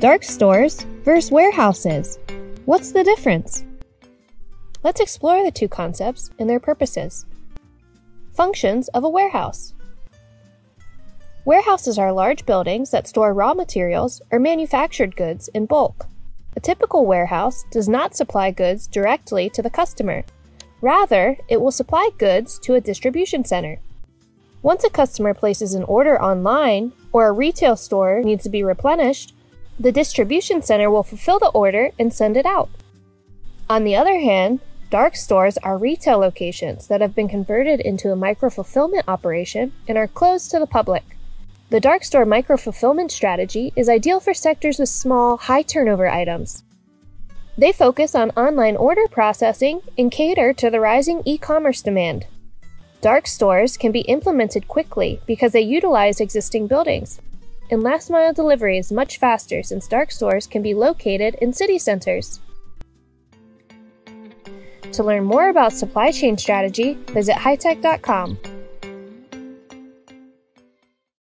Dark stores versus warehouses. What's the difference? Let's explore the two concepts and their purposes. Functions of a warehouse. Warehouses are large buildings that store raw materials or manufactured goods in bulk. A typical warehouse does not supply goods directly to the customer. Rather, it will supply goods to a distribution center. Once a customer places an order online or a retail store needs to be replenished, the distribution center will fulfill the order and send it out. On the other hand, dark stores are retail locations that have been converted into a micro-fulfillment operation and are closed to the public. The dark store micro-fulfillment strategy is ideal for sectors with small, high-turnover items. They focus on online order processing and cater to the rising e-commerce demand. Dark stores can be implemented quickly because they utilize existing buildings, and last-mile delivery is much faster since dark stores can be located in city centers. To learn more about supply chain strategy, visit Hy-Tek.com.